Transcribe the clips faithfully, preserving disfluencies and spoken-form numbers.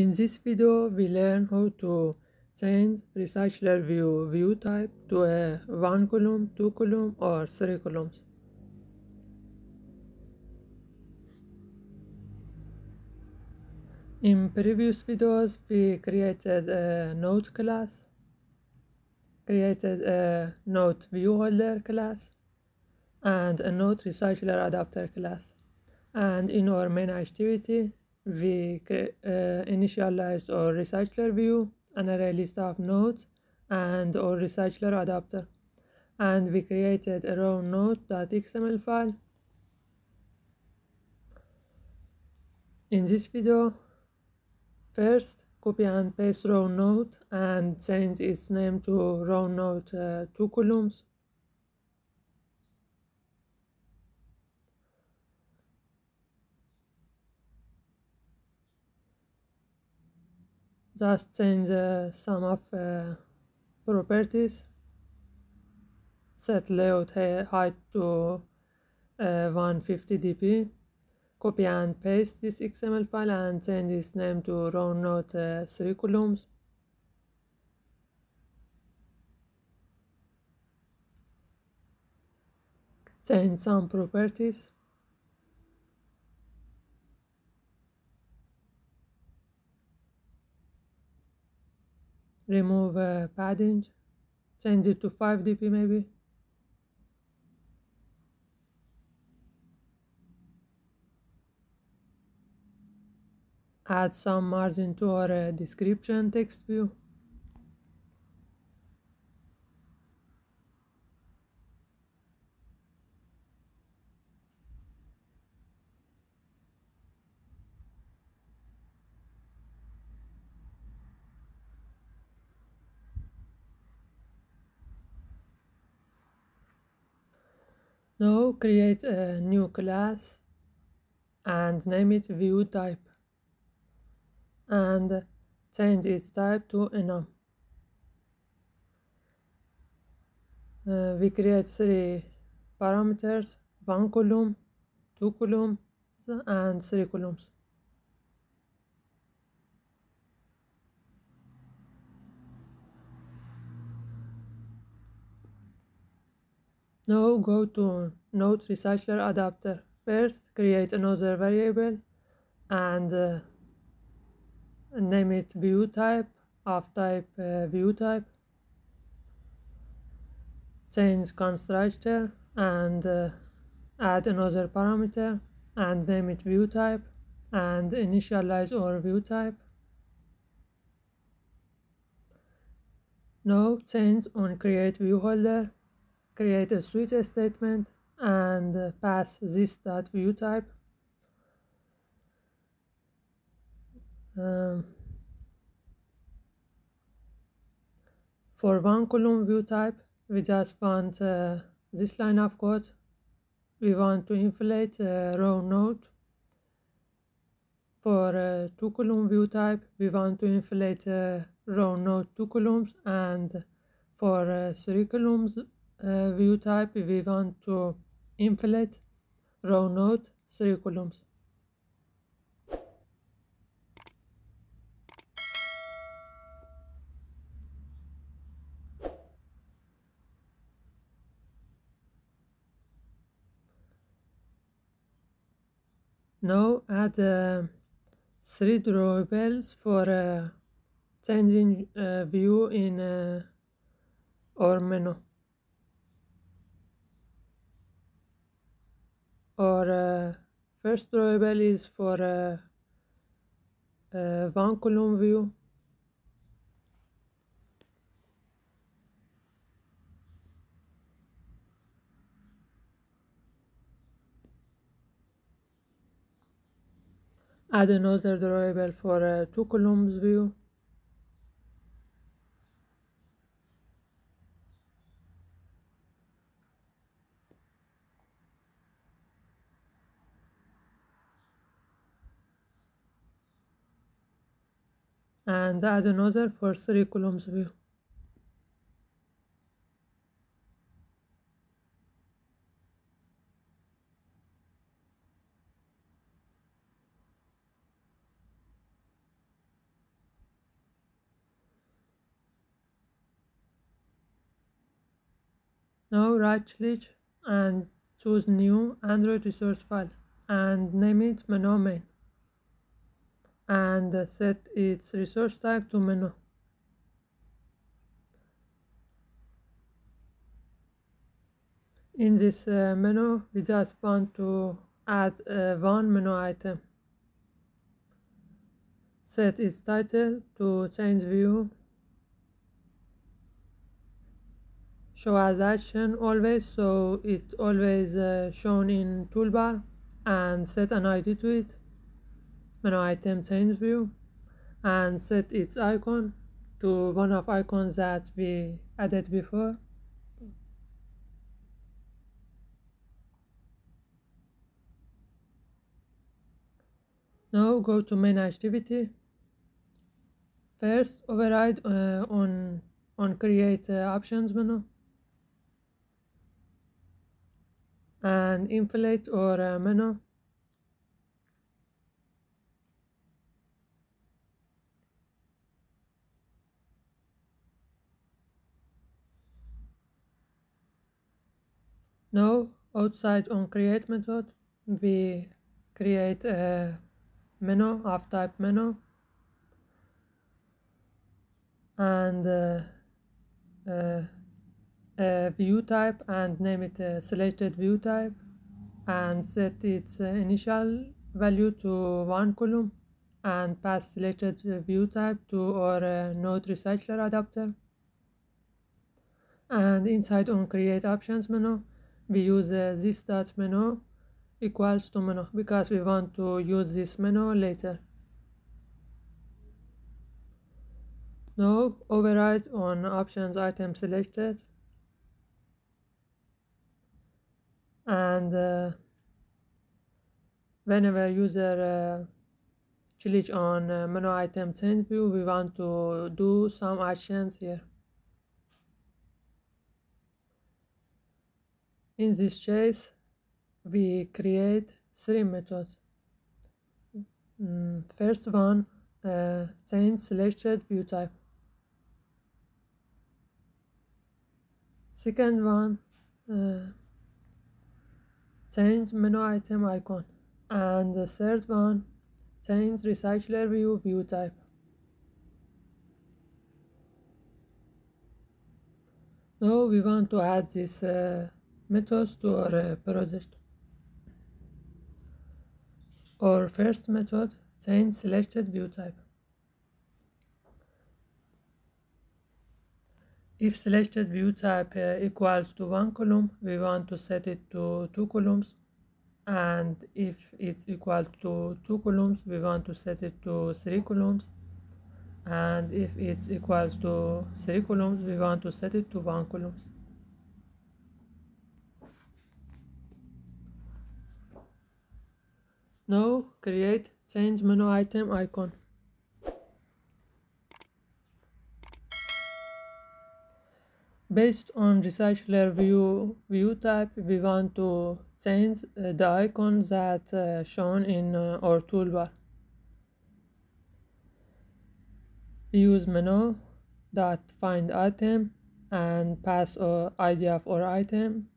In this video, we learn how to change RecyclerView view type to a one column, two column, or three columns. In previous videos, we created a Note class, created a Note ViewHolder class, and a Note RecyclerAdapter class. And in our main activity, we uh, initialized our RecyclerView, an array list of nodes, and our RecyclerAdapter. And we created a raw note.xml file. In this video, first, copy and paste row note and change its name to row note uh, two columns. Just change uh, some of uh, properties. Set layout height to uh, one hundred fifty d p. Copy and paste this X M L file and change its name to row note uh, three columns. Change some properties. Remove uh, padding. Change it to five d p maybe. Add some margin to our uh, description text view. Now create a new class and name it ViewType. And change its type to enum. Uh, we create three parameters: one column, two columns, and three columns. Now go to Note Recycler Adapter. First, create another variable and uh, name it view type of type uh, view type. Change constructor and uh, add another parameter and name it view type and initialize our view type. Now change on create view holder. Create a switch statement and pass this dot view type. Um, for one column view type, we just want uh, this line of code. We want to inflate a row node. For uh, two column view type, we want to inflate a row node two columns, and for uh, three columns uh, view type, we want to inflate row node three columns. Now add uh, three drawables for uh, changing uh, view in uh, our menu or uh, first drawable is for uh, uh, one column view. Add another drawable for uh, two columns view. And add another for three columns view. Now right click and choose new Android resource file and name it MenuMain and set its resource type to menu. In this uh, menu we just want to add uh, one menu item. Set its title to change view, show as action always, so it's always uh, shown in toolbar, and set an I D to it, menu item change view, and set its icon to one of icons that we added before. Now go to main activity. First override uh, on, on create uh, options menu and inflate or uh, menu. Now outside on create method we create a menu of type menu and uh, uh, a view type and name it a selected view type and set its uh, initial value to one column and pass selected view type to our uh, Note recycler adapter. And inside on create options menu we use uh, this dot menu equals to menu because we want to use this menu later. Now override on options item selected and uh, whenever user uh, click on uh, menu item change view we want to do some actions here. In this case we create three methods. Mm, first one, uh, change selected view type. Second one, uh, change menu item icon. And the third one, change recycler view view type. Now we want to add this uh, methods to our uh, project. Our first method, change selected view type. If selected view type uh, equals to one column, we want to set it to two columns, and if it's equal to two columns, we want to set it to three columns, and if it's equals to three columns, we want to set it to one columns. Now create change menu item icon based on recycler view view type. We want to change uh, the icon that uh, shown in uh, our toolbar. We use menu dot find item and pass our I D of our item,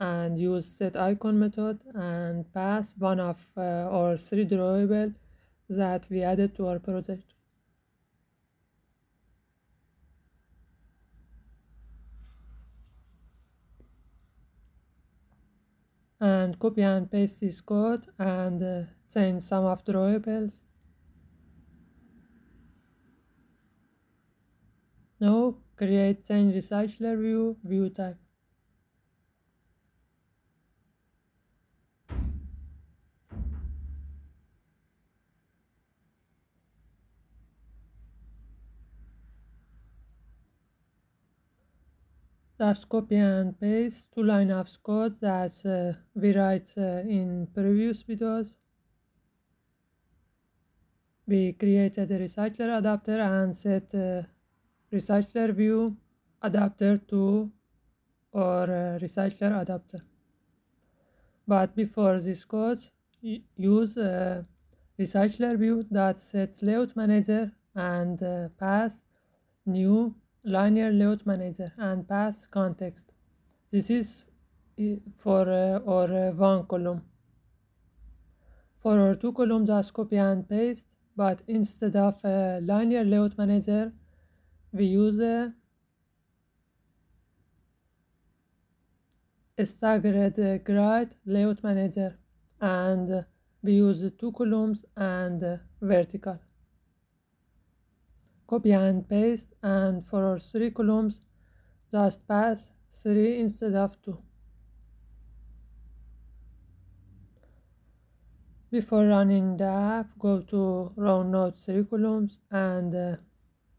and use set icon method and pass one of uh, our three drawable that we added to our project. And copy and paste this code and uh, change some of drawables. Now create change recycler view view type. Just copy and paste two lines of code that uh, we write uh, in previous videos. We created a recycler adapter and set uh, recycler view adapter to or uh, recycler adapter. But before this code, use uh, recycler view that set layout manager and uh, pass new LinearLayoutManager and pass context This is for uh, or uh, one column. For our two column, just copy and paste, but instead of uh, linear layout manager, we use uh, a staggered uh, grid layout manager, and uh, we use uh, two columns and uh, vertical. Copy and paste, and for our three columns, just pass three instead of two. Before running the app, go to row note three columns and uh,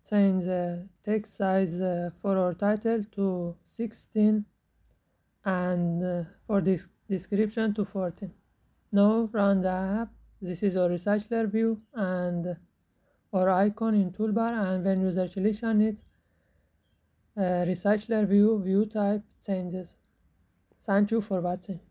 change the text size uh, for our title to sixteen and uh, for this description to fourteen. Now run the app. This is our recycler view and our icon in toolbar, and when user clicks on it, uh, recycler view, view type changes. Thank you for watching.